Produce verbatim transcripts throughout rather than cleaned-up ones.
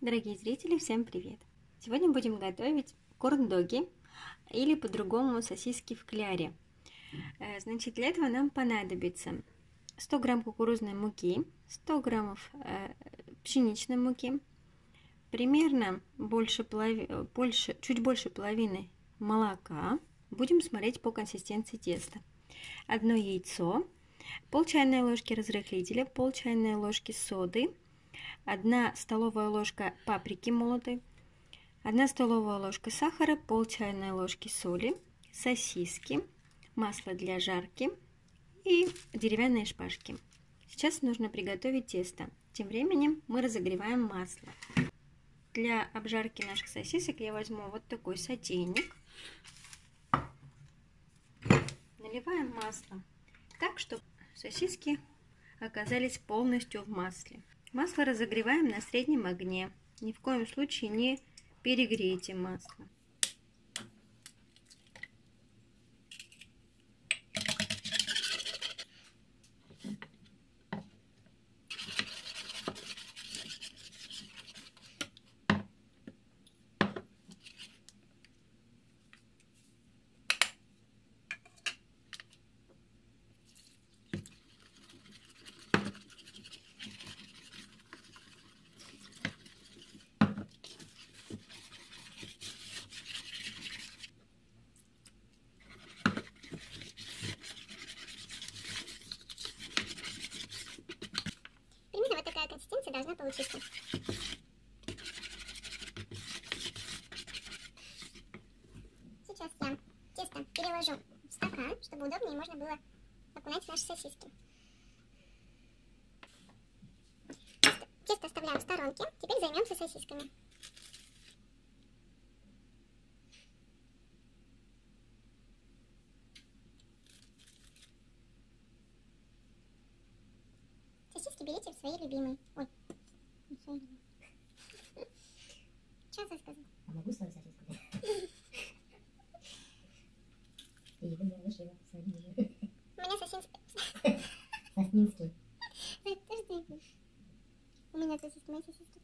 Дорогие зрители, всем привет! Сегодня будем готовить корн-доги, или по-другому сосиски в кляре. Значит, для этого нам понадобится сто грамм кукурузной муки, сто граммов пшеничной муки, примерно больше полови... больше... чуть больше половины молока. Будем смотреть по консистенции теста. Одно яйцо, пол чайной ложки разрыхлителя, пол чайной ложки соды, одна столовая ложка паприки молотой, одна столовая ложка сахара, пол чайной ложки соли, сосиски, масло для жарки и деревянные шпажки. Сейчас нужно приготовить тесто. Тем временем мы разогреваем масло. Для обжарки наших сосисок я возьму вот такой сотейник. Наливаем масло так, чтобы сосиски оказались полностью в масле. Масло разогреваем на среднем огне. Ни в коем случае не перегрейте масло. Консистенция должна получиться. Сейчас я тесто переложу в стакан, чтобы удобнее можно было окунать наши сосиски. Тесто оставляем в сторонке. Теперь займемся сосисками. Сосиски берите в своей любимой. Ой. Что ты сказал? А могу свою сосиску взять? И вы не решили. У меня сосиски. Соснинский. У меня сосиски, мои сосиски.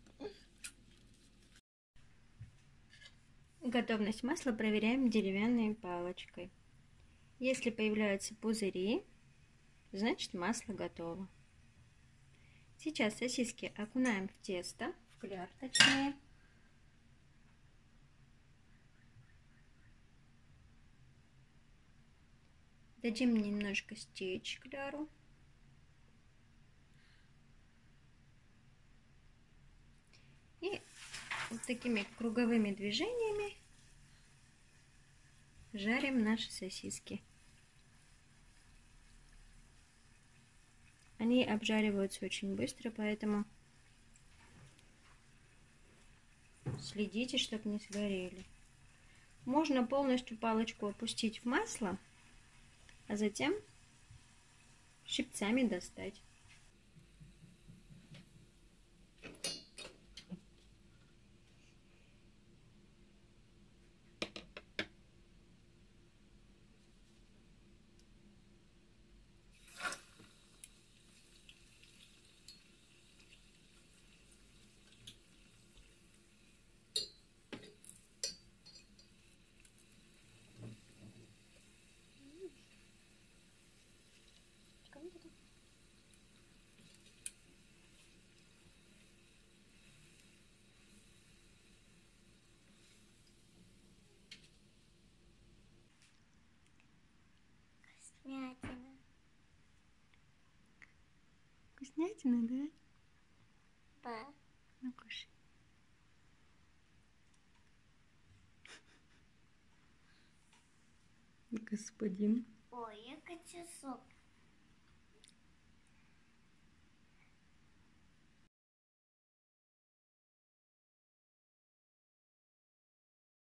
Готовность масла проверяем деревянной палочкой. Если появляются пузыри, значит масло готово. Сейчас сосиски окунаем в тесто, в кляр точнее. Дадим немножко стечь кляру. И вот такими круговыми движениями жарим наши сосиски. Они обжариваются очень быстро, поэтому следите, чтобы не сгорели. Можно полностью палочку опустить в масло, а затем щипцами достать. Вкуснятина. Вкуснятина, да? Да. Ну, кушай. Господин. Ой, я хочу сок.